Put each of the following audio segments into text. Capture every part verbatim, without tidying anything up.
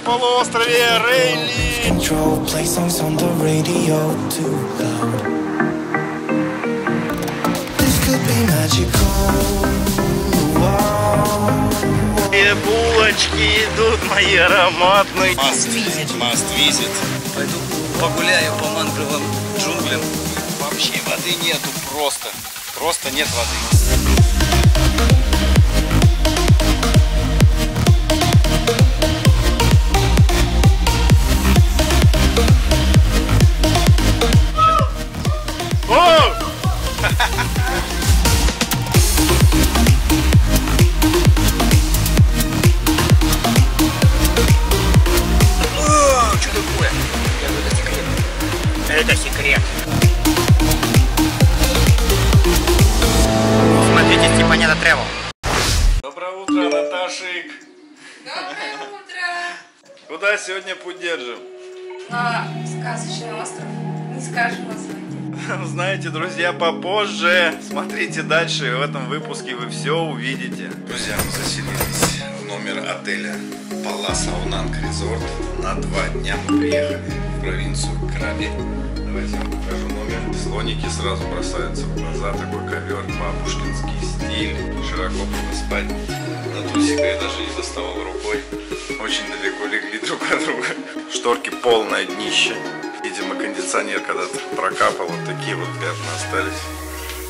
на полуострове Рейли. И булочки идут мои ароматные. Must visit, must visit. Пойду погуляю по мангровым джунглям. Вообще воды нету просто. Просто нет воды. Это секрет. Смотрите, Степанята Тревел. Доброе утро, Наташик. Доброе утро. Куда сегодня путь держим? На сказочный остров. Не скажем название. Знаете, друзья, попозже. Смотрите дальше, в этом выпуске вы все увидите. Друзья, мы заселились в номер отеля Палас Аонанг Резорт. На два дня мы приехали в провинцию Краби. Давайте я вам покажу номер. Слоники сразу бросаются в глаза. Такой ковер, бабушкинский стиль. Широко было спать. На трусика я даже не доставал рукой. Очень далеко легли друг от друга. Шторки полное днище. Видимо, кондиционер когда-то прокапал. Вот такие вот пятна остались.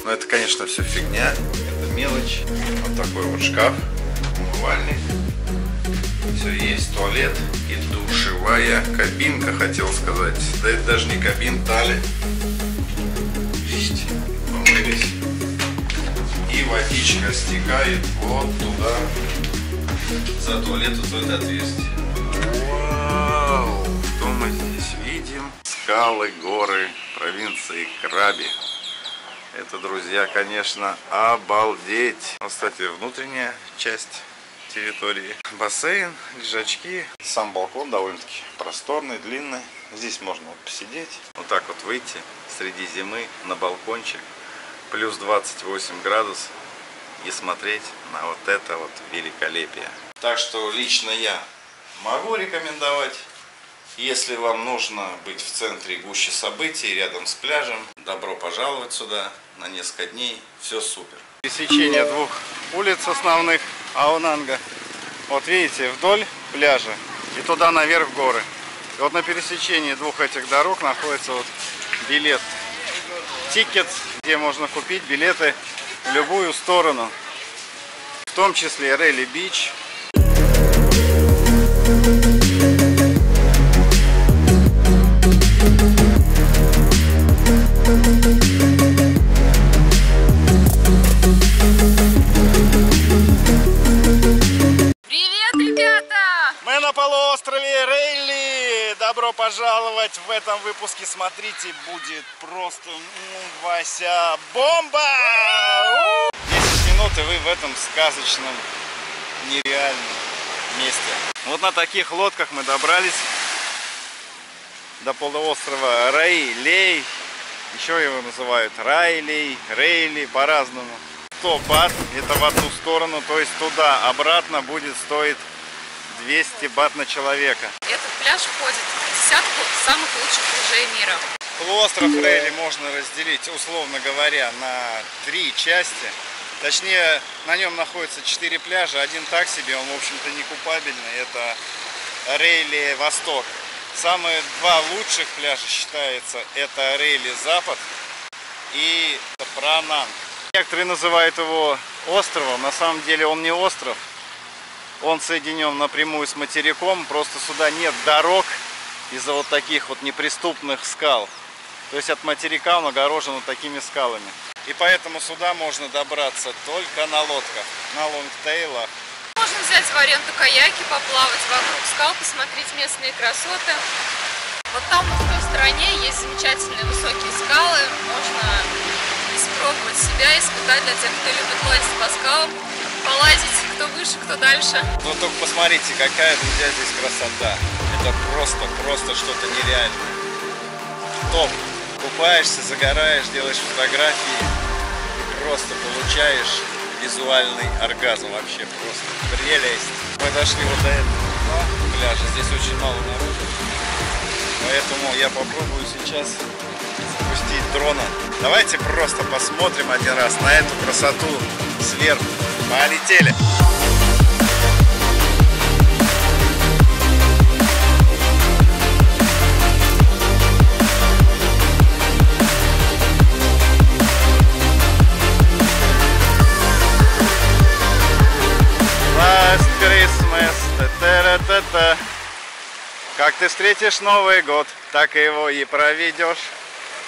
Но это, конечно, все фигня. Это мелочь. Вот такой вот шкаф. Умывальник. Все есть, туалет и душевая кабинка, хотел сказать. Да это даже не кабин, тали. Видите, помылись. И водичка стекает вот туда. За туалет вот это отверстие. Вау! Что мы здесь видим? Скалы, горы провинции Краби. Это, друзья, конечно, обалдеть. Ну, кстати, внутренняя часть территории. Бассейн, лежачки. Сам балкон довольно-таки просторный, длинный. Здесь можно вот посидеть. Вот так вот выйти среди зимы на балкончик. Плюс двадцать восемь градусов. И смотреть на вот это вот великолепие. Так что лично я могу рекомендовать. Если вам нужно быть в центре гуще событий, рядом с пляжем, добро пожаловать сюда на несколько дней. Все супер. Пересечение двух улиц основных Ао Нанга. Вот видите, вдоль пляжа и туда наверх горы. И вот на пересечении двух этих дорог находится вот билет, тикет, где можно купить билеты в любую сторону, в том числе Рейли бич. Пожаловать в этом выпуске, смотрите, будет просто ну, Вася бомба! десять минут и вы в этом сказочном нереальном месте. Вот на таких лодках мы добрались до полуострова Рейли. Еще его называют Райли, Рейли по-разному. сто бат, это в одну сторону, то есть туда, обратно будет стоить двести бат на человека. Этот пляж входит в десятку самых лучших пляжей мира. Полуостров Рейли можно разделить, условно говоря, на три части. Точнее, на нем находится четыре пляжа. Один так себе, он, в общем-то, не купабельный. Это Рейли Восток. Самые два лучших пляжа считается. Это Рейли Запад и Прананг. Некоторые называют его островом. На самом деле он не остров. Он соединен напрямую с материком, просто сюда нет дорог из-за вот таких вот неприступных скал. То есть от материка он огорожен вот такими скалами. И поэтому сюда можно добраться только на лодках, на лонгтейлах. Можно взять в аренду каяки, поплавать вокруг скал, посмотреть местные красоты. Вот там на той стороне есть замечательные высокие скалы. Можно испробовать себя, испытать для тех, кто любит лазить по скалам. Полазить, кто выше, кто дальше. Ну только посмотрите, какая, друзья, здесь красота. Это просто, просто что-то нереальное. Топ. Купаешься, загораешь, делаешь фотографии и просто получаешь визуальный оргазм. Вообще просто прелесть. Мы дошли вот до этого. но пляжа здесь очень мало народу, поэтому я попробую сейчас спустить дрона. Давайте просто посмотрим один раз на эту красоту сверху. Полетели! Как ты встретишь Новый год, так и его и проведешь.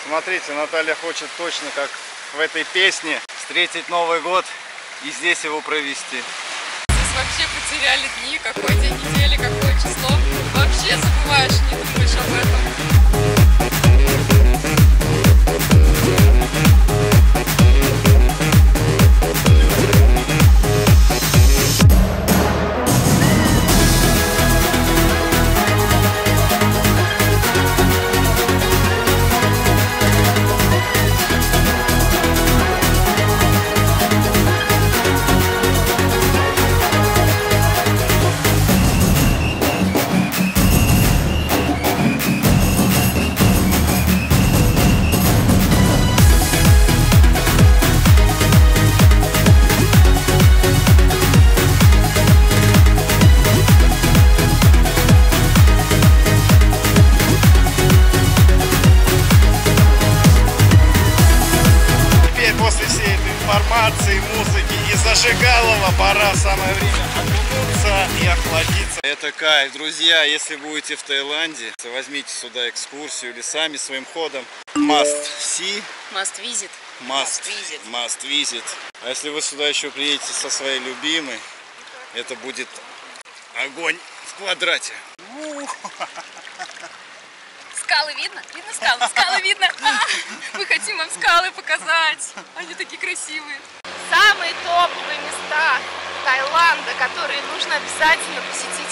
Смотрите, Наталья хочет точно, как в этой песне, встретить Новый год и здесь его провести. Здесь вообще потеряли дни, какой день недели, какое число. Вообще забываешь, не думаешь об этом. Пора, самое время окунуться и охладиться. Это кайф, друзья. Если будете в Таиланде, возьмите сюда экскурсию или сами своим ходом. Must see. Must visit. Must, must visit. Must visit. А если вы сюда еще приедете со своей любимой, это будет огонь в квадрате. Скалы видно? Видно скалы? Скалы видно? А, мы хотим вам скалы показать. Они такие красивые. Самые топовые места Таиланда, которые нужно обязательно посетить.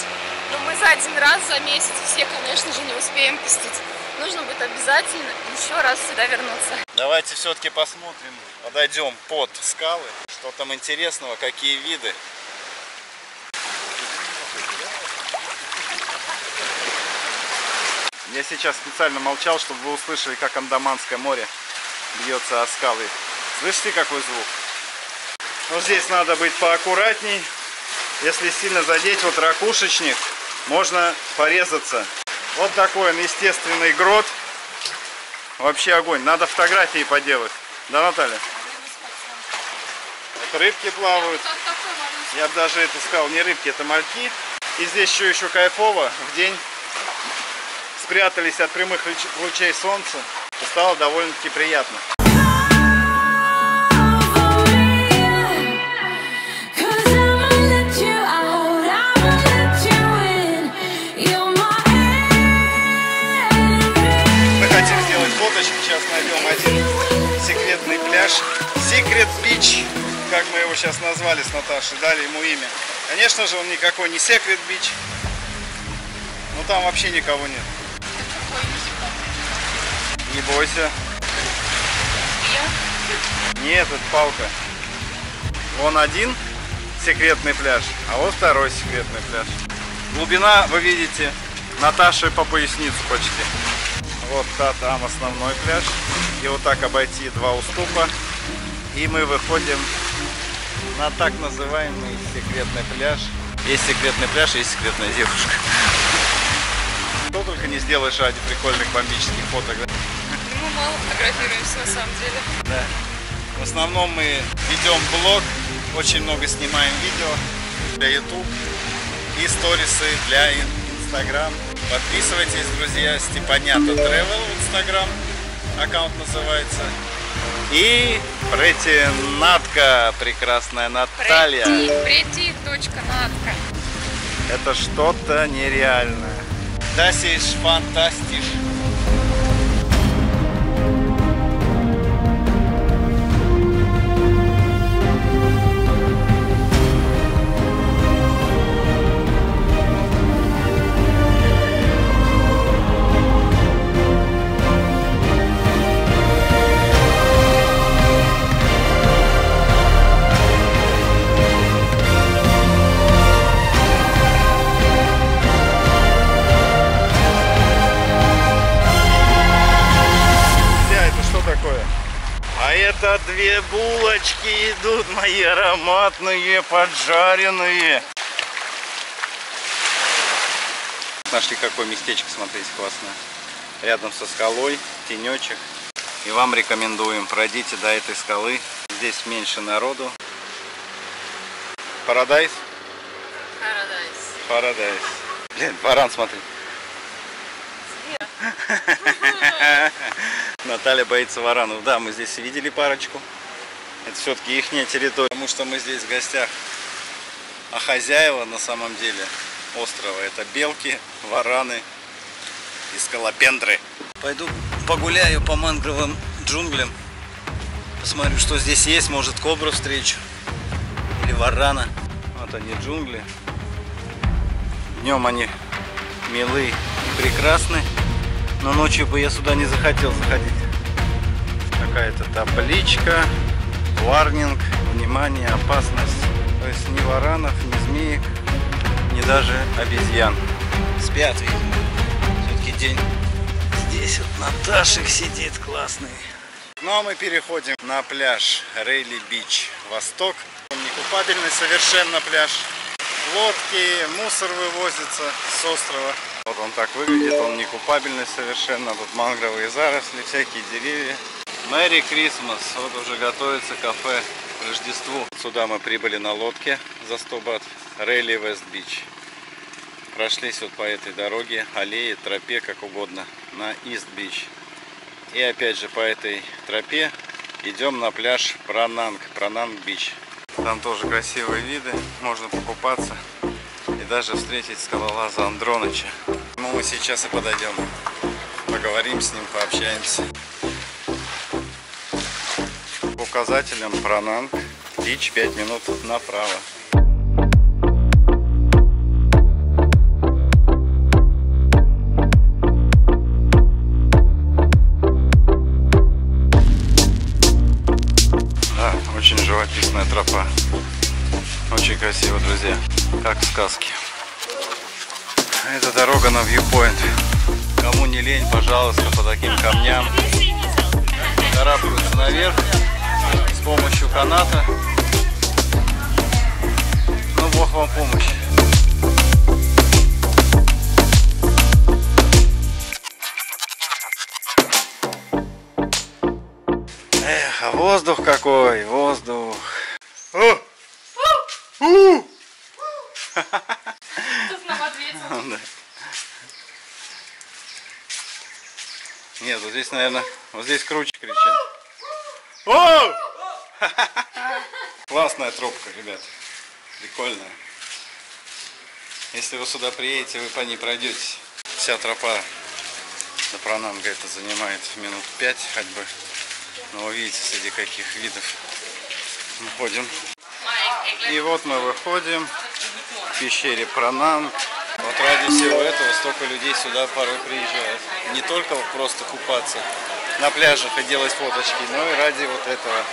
Но мы за один раз, за месяц все, конечно же, не успеем посетить. Нужно будет обязательно еще раз сюда вернуться. Давайте все-таки посмотрим, подойдем под скалы. Что там интересного, какие виды. Я сейчас специально молчал, чтобы вы услышали, как Андаманское море бьется о скалы. Слышите, какой звук? Но здесь надо быть поаккуратней. Если сильно задеть вот ракушечник, можно порезаться. Вот такой он, естественный грот. Вообще огонь. Надо фотографии поделать. Да, Наталья? Вот рыбки плавают. Я бы даже это сказал, не рыбки, это мальки. И здесь еще, еще кайфово. В день спрятались от прямых лучей солнца. И стало довольно-таки приятно. Сейчас найдем один секретный пляж. Секрет бич, как мы его сейчас назвали с Наташей, дали ему имя. Конечно же, он никакой не секрет бич. Но там вообще никого нет. Не бойся. Нет, это палка. Вон один секретный пляж, а вот второй секретный пляж. Глубина, вы видите, Наташи по поясницу почти. Вот та, там основной пляж. И вот так обойти два уступа. И мы выходим на так называемый секретный пляж. Есть секретный пляж, есть секретная девушка. Что только не сделаешь ради прикольных бомбических фоток. Мы мало фотографируемся на самом деле. Да. В основном мы ведем блог, очень много снимаем видео для YouTube и сторисы для Instagram. Подписывайтесь, друзья, Степанята Тревел в Instagram, аккаунт называется. И претинатка, прекрасная Наталья. Прети, точка, натка. Это что-то нереальное. Das ist fantastisch. это две булочки идут мои ароматные, поджаренные. Нашли какое местечко, смотрите, классное. Рядом со скалой, тенечек. И вам рекомендуем, пройдите до этой скалы. Здесь меньше народу. Парадайз? Парадайз. Парадайз. Блин, баран, смотри. Наталья боится варанов. Да, мы здесь видели парочку. Это все-таки ихняя территория. Потому что мы здесь в гостях. А хозяева на самом деле острова — это белки, вараны и скалопендры. Пойду погуляю по мангровым джунглям. Посмотрю, что здесь есть. Может, кобру встречу. Или варана. Вот они, джунгли. Днем они милые и прекрасны. Но ночью бы я сюда не захотел заходить. Какая-то табличка, варнинг, внимание, опасность. То есть ни варанов, ни змеек, ни даже обезьян. Спят, видимо. Все-таки день. Здесь вот Наташек сидит классный. Ну а мы переходим на пляж Рейли бич, Восток. Он не купательный совершенно пляж. Лодки, мусор вывозится с острова. Вот он так выглядит, он не купабельный совершенно. Тут мангровые заросли, всякие деревья. Merry Christmas. Вот уже готовится кафе к Рождеству. Сюда мы прибыли на лодке за сто бат. Рейли Вест-Бич. Прошлись вот по этой дороге, аллее, тропе, как угодно, на Ист-Бич. И опять же по этой тропе идем на пляж Прананг, Прананг-Бич. Там тоже красивые виды, можно покупаться и даже встретить скалолаза Андроныча. Ну, мы сейчас и подойдем, поговорим с ним, пообщаемся. По указателям Прананг бич пять минут направо. Да, очень живописная тропа. Очень красиво, друзья, как в сказке. Это дорога на вьюпоинт. Кому не лень, пожалуйста, по таким камням карабкаются наверх с помощью каната. Ну, бог вам помощь. Эх, а воздух какой, воздух. О! У! Нет, вот здесь, наверное, вот здесь круче кричат. О! Классная тропка, ребят. Прикольная. Если вы сюда приедете, вы по ней пройдете. Вся тропа до Прананга это занимает минут пять ходьбы. Но вы видите, среди каких видов мы ходим. И вот мы выходим в пещере Прананг. Вот ради всего этого столько людей сюда порой приезжают. Не только просто купаться на пляжах и делать фоточки, но и ради вот этого.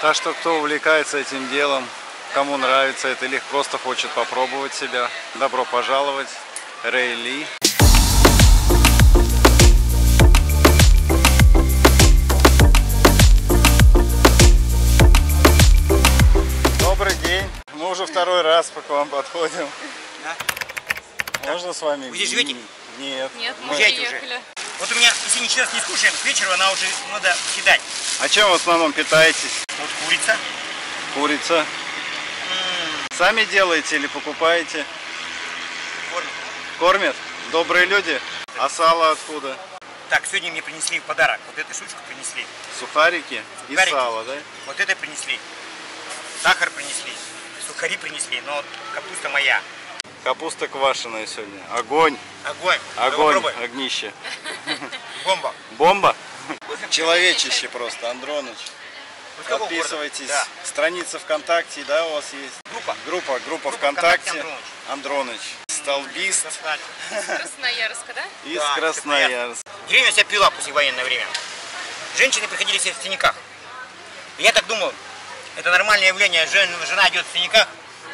Так что, кто увлекается этим делом, кому нравится это или просто хочет попробовать себя, добро пожаловать. Рейли. Уже второй раз по к вам подходим. Да? Можно с вами? Вы здесь живете? Нет. Нет, мы уже. Вот у меня, если не сейчас не скушаем, к вечеру она уже надо кидать. А чем в основном питаетесь? Вот курица. Курица. М -м. Сами делаете или покупаете? Кормят. Кормят? Добрые люди. Так. А сало откуда? Так, сегодня мне принесли в подарок. Вот эту штучку принесли. Сухарики, Сухарики. И сало, да? Вот это принесли. Сахар принесли. Сухари принесли, но капуста моя. Капуста квашеная сегодня. Огонь. Огонь. Огонь. Огнище. Бомба. Бомба? Человечище просто, Андроныч. Подписывайтесь. Да. Страница ВКонтакте, да, у вас есть? Группа. Группа, группа, группа ВКонтакте. ВКонтакте Андроныч. Столбист. Из Красноярска, да? Из да, Красноярска. Деревня вся пила после военное время. Женщины приходили все в синяках. Я так думал. Это нормальное явление, жена, жена идет в синяках,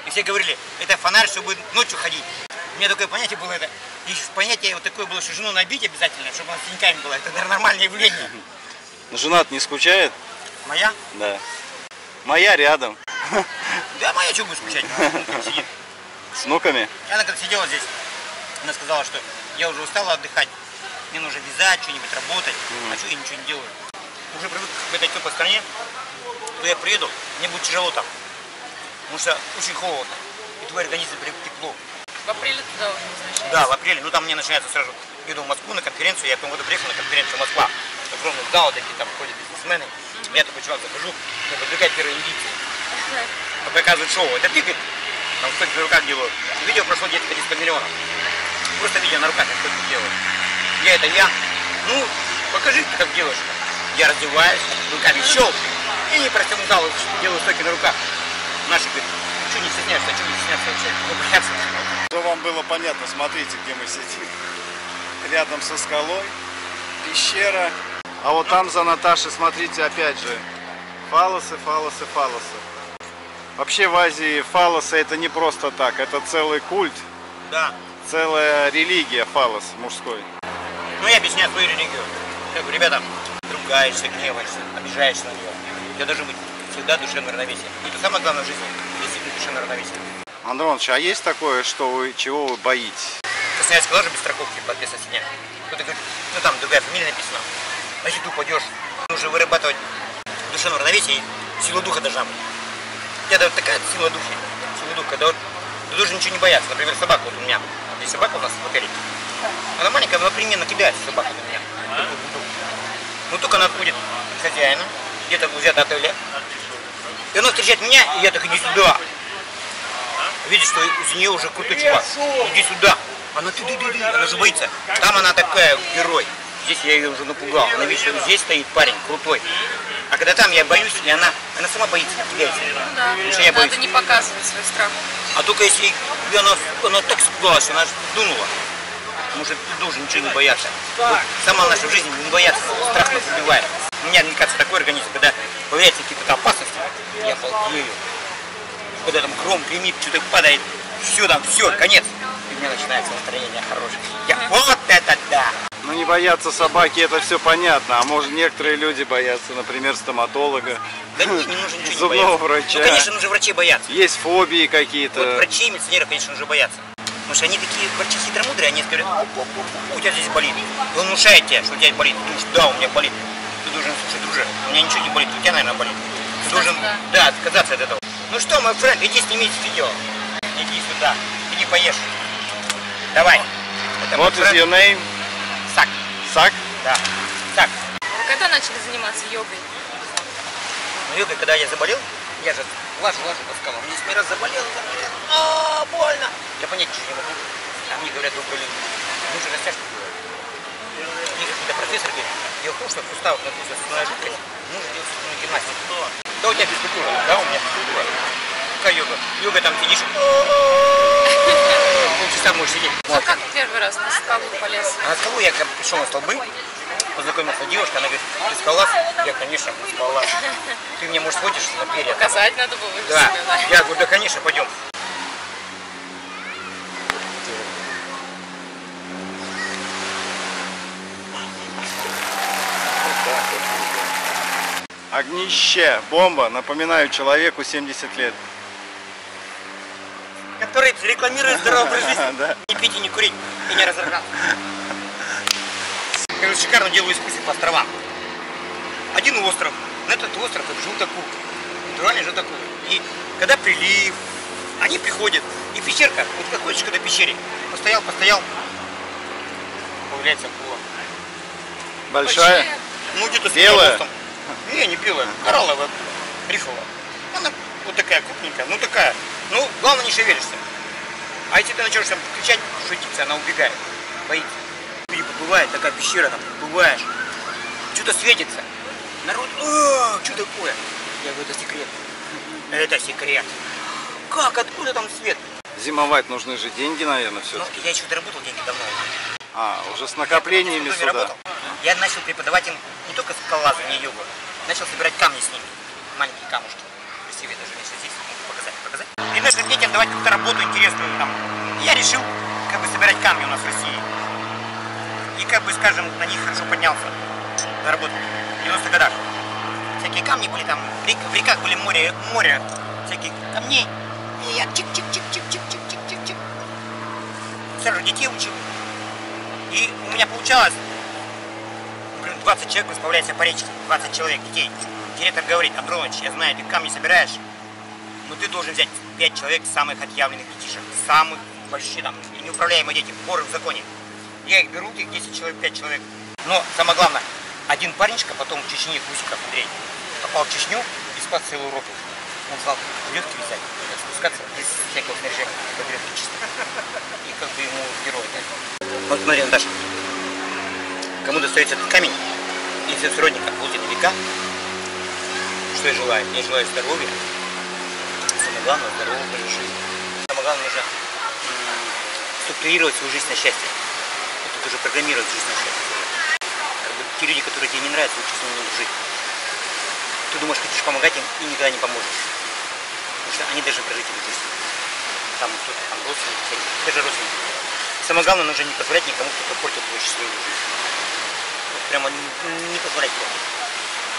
и все говорили, это фонарь, что будет ночью ходить. У меня такое понятие было, это, и понятие вот такое было, что жену набить обязательно, чтобы она с синяками была, это нормальное явление. Ну, жена-то не скучает? Моя? Да. Моя рядом. Да, моя чего будет скучать? С внуками? Она как сидела здесь, она сказала, что я уже устала отдыхать, мне нужно вязать, что-нибудь работать, а что я ничего не делаю. Уже привык к этой теплой стране, то я приеду, мне будет тяжело там, потому что очень холодно, и твой организм тепло. В апреле туда уже возвращаешься? Да, в апреле, ну там мне начинается сразу, еду в Москву на конференцию, я в том году приехал на конференцию Москва, огромный зал, такие там ходят бизнесмены, я такой чувак захожу, подвигает первые индийцы, показывают шоу, это ты, там столько на руках делают, видео прошло где-то пятьдесят миллионов, просто видео на руках столько делают, я это я, ну покажи, ты как делаешь. Я раздеваюсь, руками щелк, и не протяну зал, делаю стойки на руках. Наши говорят, ну что не стесняешься, а что не стесняешься вообще, ну боятся. Что вам было понятно, смотрите, где мы сидим. Рядом со скалой, пещера. А вот там за Наташей, смотрите, опять же, фалосы, фалосы, фалосы. Вообще в Азии фалосы это не просто так, это целый культ, да. Целая религия, фалос мужской. Ну я объясняю свою религию. Я говорю, ребята, ругаешься, гневаешься, обижаешься на нее. У тебя должен быть всегда душевное равновесие. Это самое главное в жизни, действительно душевное равновесие. Андроныч, а есть такое, что вы, чего вы боитесь? Красноярск тоже без страховки по весу сидят. Кто-то говорит, ну там другая фамилия написана. Значит, ты упадешь. Нужно вырабатывать душевное равновесие и силу духа должна быть. У тебя вот такая сила души, сила духа, когда вот, ты должен ничего не бояться. Например, собака вот у меня. Здесь собака у нас в отеле. Она маленькая, но примерно кидается собака у меня. Ну только она отходит к хозяину, где-то взята отеля. И она встречает меня, и я так иди сюда. Видишь, что из нее уже крутой чувак. Иди сюда. Она ты, ты, ты, ты. Она же боится. Там она такая герой. Здесь я ее уже напугал. Она видит, что здесь стоит парень крутой. А когда там я боюсь, и она, она сама боится, теряется. Да. Что я боюсь. Надо не показывать свой страх. А только если она, она так испугалась, она же думала. Может, ты должен ничего не бояться. Вот сама наша жизнь не бояться, страх нас убивает. У меня, мне кажется, такой организм, когда появляются какие-то опасности, я ползею. Когда там гром гремит, что-то падает, все там, все, конец. И у меня начинается настроение хорошее. Я вот это да! Ну не бояться собаки, это все понятно. А может, некоторые люди боятся, например, стоматолога. Да не, не нужно ничего не бояться. Врача. Ну, конечно, нужно врачей бояться. Есть фобии какие-то. Вот врачей и медицинеров, конечно, нужно бояться. Потому что они такие врачи хитромудрые, они говорят, у тебя здесь болит. И он внушает тебе, что у тебя болит. Ты думаешь, да, у меня болит. Ты должен, слушай, друже, у меня ничего не болит, у тебя, наверное, болит. Ты должен, да, отказаться от этого. Ну что, мой френд, иди снимись видео. Иди сюда, иди поешь. Давай. What is your name? Сак. Сак? Да. Сак. Вы когда начали заниматься йогой? Ну, йогой, когда я заболел, я же лажу, лажу по скалам. Я семь раз заболел, заболел. Ааа, больно. Я понять ничего не могу. А мне говорят, добрые люди. Ну же растяжку делают. Мне какой-то профессор говорит, дело в том, что в суставах находится суставная жидкость, нужно делать суставную гимнастику. Да у тебя физкультура, да, у меня физкультура. Какая йога? Йога там сидишь. Полчаса можешь сидеть. Ну как первый раз на скалу полез? А на скалу я пришел на столбы, познакомился с девушкой, она говорит, ты скалолаз? Я, конечно, скалолаз. Ты мне, может, ходишь на перья? Показать надо было. Да. Я говорю, да, конечно, пойдем. Огнище, бомба, напоминаю, человеку семьдесят лет. Который рекламирует здоровый образ жизни. Не пить и не курить, и не разорваться. Короче, шикарно делаю экскурсии по островам. Один остров, на этот остров желтокур, натуральный желтокур. И когда прилив, они приходят, и пещерка, вот как хочешь, когда пещере, постоял, постоял, появляется акула. Большая? Ну где-то с ростом. Не, не белая, коралловая, рифовая. Она вот такая крупненькая, ну такая. Ну, главное не шевелишься. А если ты начнешь там кричать, шутиться, она убегает. Боится. Бывает такая пещера, там бываешь. Что-то светится. Народ, о, что такое? Я говорю, это секрет. Это секрет. Как, откуда там свет? Зимовать нужны же деньги, наверное, все. Ну, я еще доработал деньги давно. А, уже с накоплениями я сюда. Работал. Я начал преподавать им не только скалолазание и йогу, начал собирать камни с ними, маленькие камушки. Красивые даже, если здесь могу показать, показать. И начал детям давать какую-то работу интересную там. Я решил как бы собирать камни у нас в России. И как бы, скажем, на них хорошо поднялся. заработал в девяностых годах. Всякие камни были там, в реках были море, море всяких камней. И я чик-чик-чик-чик-чик-чик-чик-чик. Сразу детей учил. И у меня получалось, блин, двадцать человек расплавляется по речке, двадцать человек, детей. Директор говорит: Андроныч, я знаю, ты камни собираешь, но ты должен взять пять человек самых отъявленных детишек, самых больших, там, неуправляемые дети, воры в законе. Я их беру, их десять человек, пять человек. Но самое главное, один парнишка потом в Чечне, Кусиков Андрей, попал в Чечню и спас целую Европу. Он стал веревки вязать, спускаться без всякого снаряжения, по веревке чисто. И как бы ему герой дали. Вот смотри, Наташа, кому достается этот камень, если от сродника, вот это века, что я желаю? Я желаю здоровья, самое главное, здорового жизни. Самое главное, нужно структурировать свою жизнь на счастье. Тут уже программировать жизнь на счастье. Как бы те люди, которые тебе не нравятся, лучше с ними не дружить. Ты думаешь, хочешь помогать им и никогда не поможешь. Потому что они должны прожить эту жизнь. Там кто-то, там родственники, всякие, даже родственники. Самое главное, нужно не позволять никому, кто-то портит твою счастливую жизнь. Вот прямо не, не позволять никому.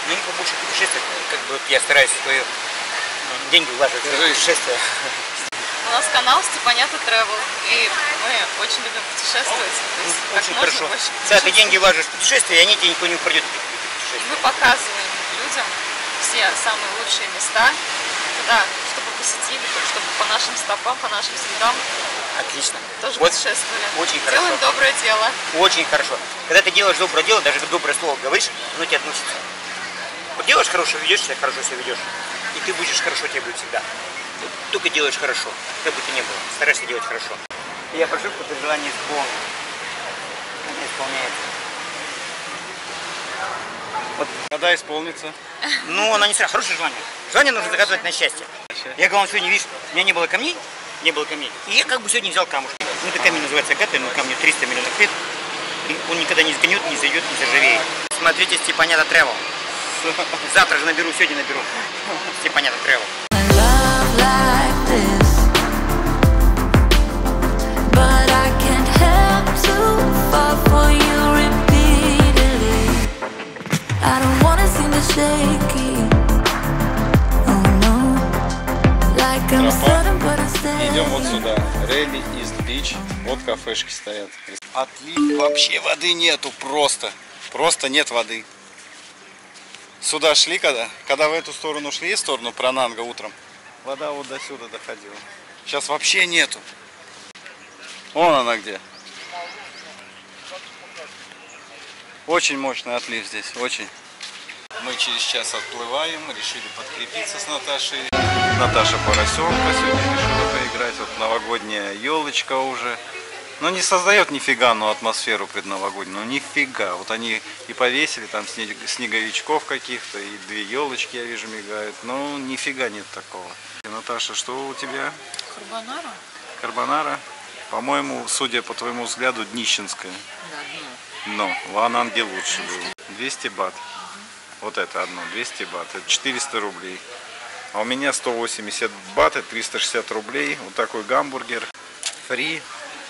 Ну и побольше путешествовать, как бы вот я стараюсь свои деньги вложить в путешествия. У нас канал Степанята Тревел, и мы очень любим путешествовать. Ну, очень хорошо. Да, ты деньги вложишь в путешествия, и они тебе никто не упадет. Мы показываем людям все самые лучшие места, туда, чтобы посетили, чтобы по нашим стопам, по нашим следам. Отлично. Тоже вот путешествовали. Очень хорошо. Делаем доброе дело. Очень хорошо. Когда ты делаешь доброе дело, даже доброе слово говоришь, оно тебе относится. Вот делаешь хорошо, ведешь себя, хорошо себя ведешь. И ты будешь хорошо, тебе будет всегда. Ты только делаешь хорошо, как бы ты ни был. Старайся делать хорошо. Я прошу, чтобы желание исполняется. Вот. Когда исполнится? Ну, она не сразу. Хорошее желание. Желание нужно загадывать на счастье. Я, главное, сегодня, видишь, у меня не было камней, не было камней. И я как бы сегодня взял камушки. Ну, это камень называется агата, но камню триста миллионов лет. Он никогда не сгнет, не зайдет, не заржавеет. Смотрите, Степанята Тревел. Завтра же наберу, сегодня наберу. Степанята Тревел. Идем вот сюда. Рейли бич. Вот кафешки стоят. Отлив. Вообще воды нету просто. Просто нет воды. Сюда шли, когда, когда в эту сторону шли, в сторону Прананга утром, вода вот до сюда доходила. Сейчас вообще нету. Вон она где. Очень мощный отлив здесь, очень. Мы через час отплываем, решили подкрепиться с Наташей. Наташа Поросенка сегодня решила поиграть. Вот новогодняя елочка уже. Но не создает нифига, но атмосферу предновогоднюю, ну нифига. Вот они и повесили там снеговичков каких-то, и две елочки, я вижу, мигают. Ну нифига нет такого. Наташа, что у тебя? Карбонара. Карбонара? По-моему, судя по твоему взгляду, днищенская. Да, да. Но в Аонанге лучше было. двести бат. Угу. Вот это одно, двести бат. Это четыреста рублей. А у меня сто восемьдесят бат, это триста шестьдесят рублей. Вот такой гамбургер. Фри.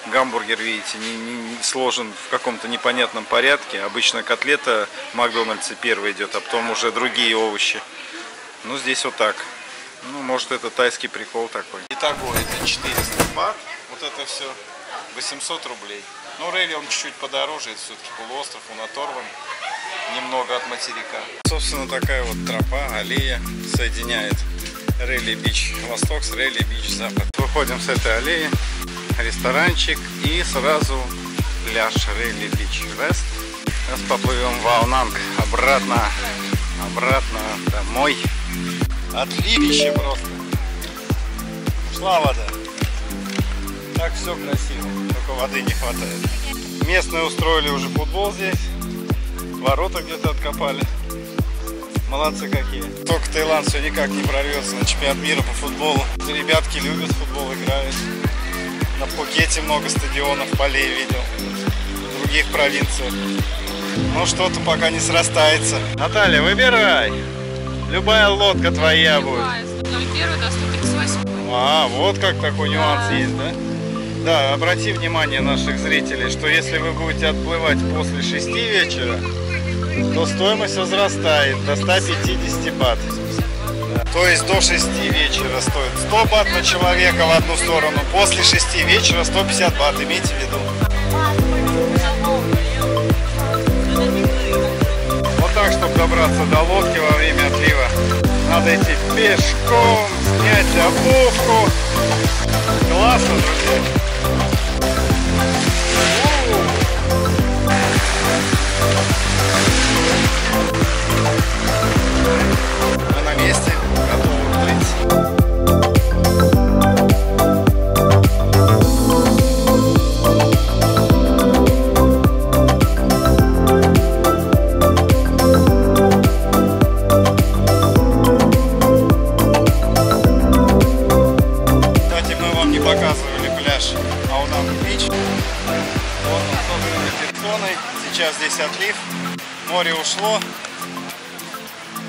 Гамбургер, видите, не, не, сложен в каком-то непонятном порядке. Обычно котлета в Макдональдсе первая идет, а потом уже другие овощи. Ну, здесь вот так. Ну, может, это тайский прикол такой. Итого, это четыреста бат. Вот это все восемьсот рублей. Ну, Рейли, он чуть-чуть подороже. Это все-таки полуостров, он оторван немного от материка. Собственно, такая вот тропа, аллея соединяет Рейли бич восток с Рейли бич запад. Выходим с этой аллеи. Ресторанчик и сразу пляж Рейли бич вест. Сейчас поплывем в Ао Нанг обратно, обратно домой. Отливище просто. Шла вода. Так все красиво, только воды не хватает. Местные устроили уже футбол здесь. Ворота где-то откопали. Молодцы какие. Только Таиланд все никак не прорвется на чемпионат мира по футболу. Ребятки любят футбол, играют. На Пукете много стадионов, полей видел, в других провинциях. Но что-то пока не срастается. Наталья, выбирай. Любая лодка твоя Любая. будет. ноль один до ста тридцати восьми. А, вот как такой да. нюанс есть, да? Да, обрати внимание наших зрителей, что если вы будете отплывать после шести вечера, то стоимость возрастает до ста пятидесяти бат. То есть до шести вечера стоит сто бат на человека в одну сторону, после шести вечера сто пятьдесят бат, имейте в виду. Вот так, чтобы добраться до лодки во время отлива, надо идти пешком, снять обувку. Классно, друзья! Мы на месте, готовы плыть. Кстати, мы вам не показывали пляж Ао Нанг бич. Вот он зоной операционной. Сейчас здесь отлив. Море ушло.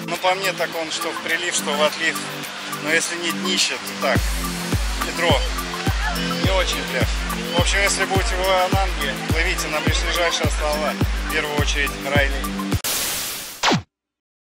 Но по мне так он что в прилив, что в отлив. Но если не днище, то так. Ведро. Не очень пляж. В общем, если будете в Ао Нанге, плывите на ближайшие острова. В первую очередь Рейли.